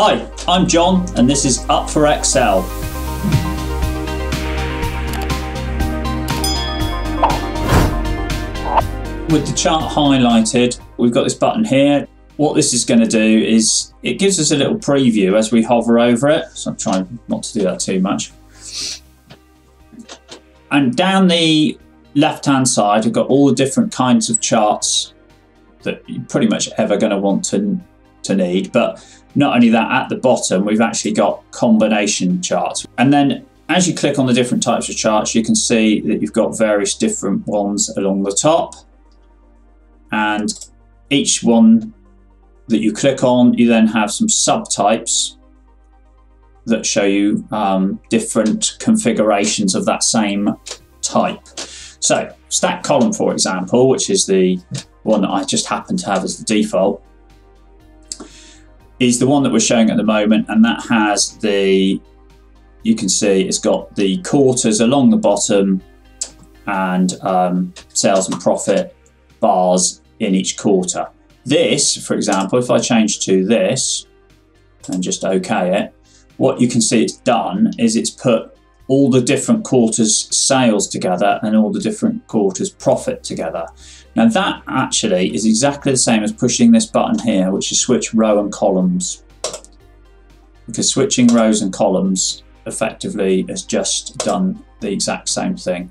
Hi, I'm John and this is Up for Excel. With the chart highlighted, we've got this button here. What this is going to do is it gives us a little preview as we hover over it. So I'm trying not to do that too much. And down the left-hand side, we've got all the different kinds of charts that you're pretty much ever going to want to need, but not only that, at the bottom we've actually got combination charts, and then as you click on the different types of charts you can see that you've got various different ones along the top, and each one that you click on you then have some subtypes that show you different configurations of that same type. So stack column, for example, which is the one that I just happen to have as the default, is the one that we're showing at the moment, and that has the, you can see it's got the quarters along the bottom and sales and profit bars in each quarter. This, for example, if I change to this and just OK it, what you can see it's done is it's put all the different quarters sales together and all the different quarters profit together. Now that actually is exactly the same as pushing this button here, which is switch row and columns, because switching rows and columns effectively has just done the exact same thing.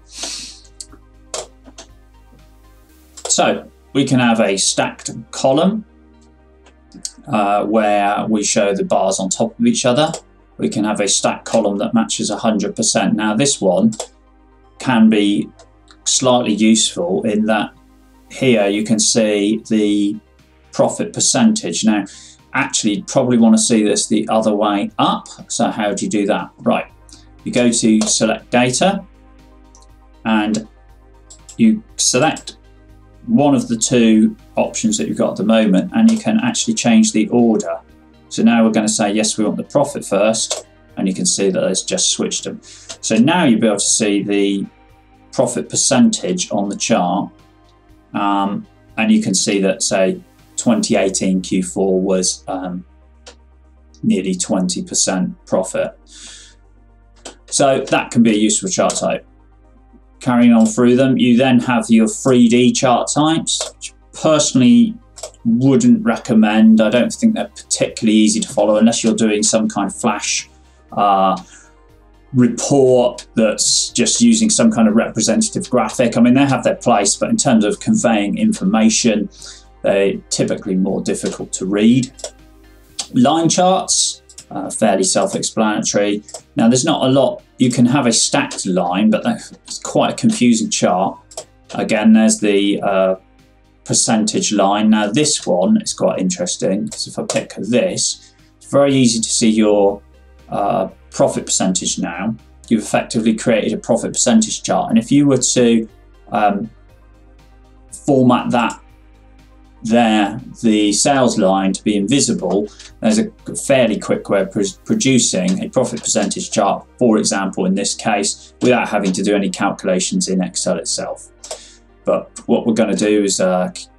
So we can have a stacked column where we show the bars on top of each other. We can have a stacked column that matches 100%. Now this one can be slightly useful in that here you can see the profit percentage. Now actually you'd probably want to see this the other way up. So how do you do that? Right, you go to select data and you select one of the two options that you've got at the moment, and you can actually change the order. So now we're going to say, yes, we want the profit first, and you can see that it's just switched them. So now you'll be able to see the profit percentage on the chart, and you can see that, say, 2018 Q4 was nearly 20% profit. So that can be a useful chart type. Carrying on through them, you then have your 3D chart types, which personally wouldn't recommend. I don't think they're particularly easy to follow unless you're doing some kind of flash report that's just using some kind of representative graphic. I mean, they have their place, but in terms of conveying information, they're typically more difficult to read. Line charts, fairly self-explanatory. Now, there's not a lot. You can have a stacked line, but that's quite a confusing chart. Again, there's the percentage line. Now this one is quite interesting because if I pick this, it's very easy to see your profit percentage now. You've effectively created a profit percentage chart, and if you were to format that there, the sales line, to be invisible, there's a fairly quick way of producing a profit percentage chart, for example, in this case, without having to do any calculations in Excel itself. But what we're going to do is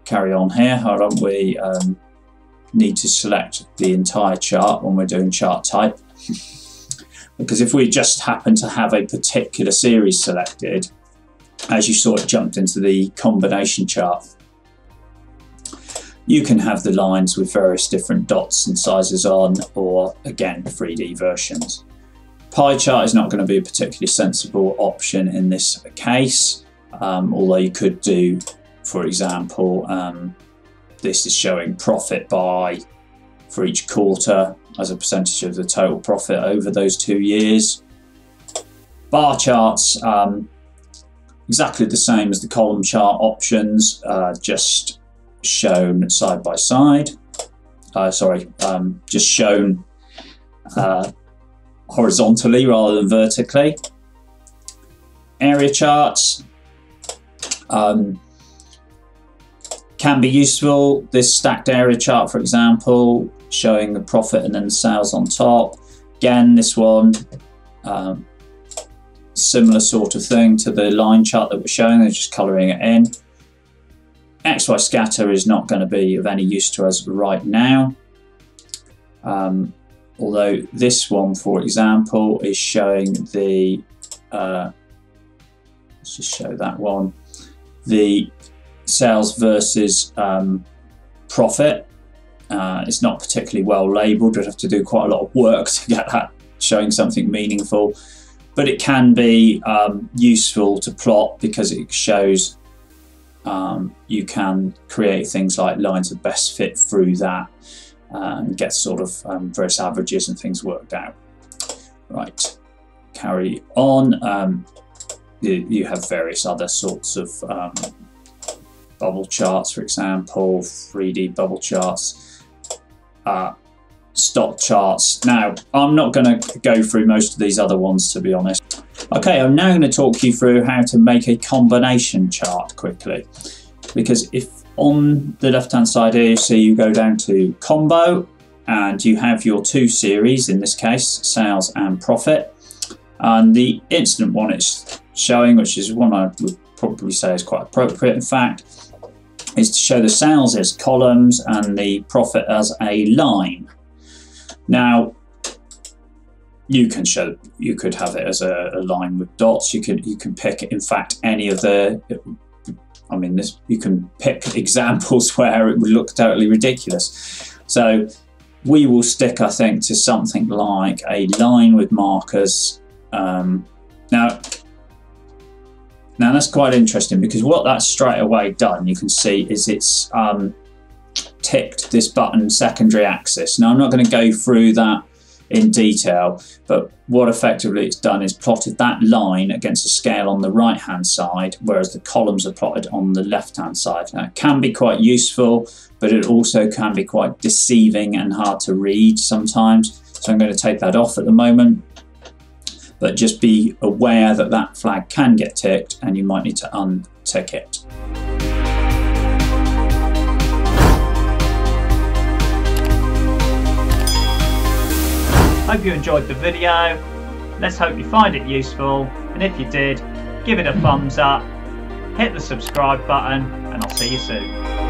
carry on here. Hold on, we need to select the entire chart when we're doing chart type, because if we just happen to have a particular series selected, as you saw, it jumped into the combination chart. You can have the lines with various different dots and sizes on, or again, 3D versions. Pie chart is not going to be a particularly sensible option in this case. Although you could do, for example, this is showing profit by for each quarter as a percentage of the total profit over those 2 years. Bar charts, exactly the same as the column chart options, just shown side by side. Just shown horizontally rather than vertically. Area charts. Can be useful. This stacked area chart, for example, showing the profit and then the sales on top. Again, this one, similar sort of thing to the line chart that we're showing, they're just colouring it in. XY scatter is not going to be of any use to us right now. although this one, for example, is showing the, let's just show that one, the sales versus profit. It's not particularly well labelled. We'd have to do quite a lot of work to get that showing something meaningful, but it can be useful to plot because it shows you can create things like lines of best fit through that and get sort of various averages and things worked out. Right, carry on. You have various other sorts of bubble charts, for example, 3D bubble charts, stock charts. Now, I'm not going to go through most of these other ones, to be honest. Okay, I'm now going to talk you through how to make a combination chart quickly, because if on the left-hand side here, you see you go down to combo and you have your two series, in this case, sales and profit. And the instant one it's showing, which is one I would probably say is quite appropriate, in fact, is to show the sales as columns and the profit as a line. Now, you can show, you could have it as a line with dots. You can pick, in fact, any of the, I mean, this, you can pick examples where it would look totally ridiculous. So we will stick, I think, to something like a line with markers. Now that's quite interesting, because what that's straight away done, you can see, is it's ticked this button secondary axis. Now I'm not going to go through that in detail, but what effectively it's done is plotted that line against a scale on the right hand side, whereas the columns are plotted on the left hand side. Now it can be quite useful, but it also can be quite deceiving and hard to read sometimes. So I'm going to take that off at the moment. But just be aware that that flag can get ticked and you might need to untick it. Hope you enjoyed the video. Let's hope you find it useful. And if you did, give it a thumbs up, hit the subscribe button, and I'll see you soon.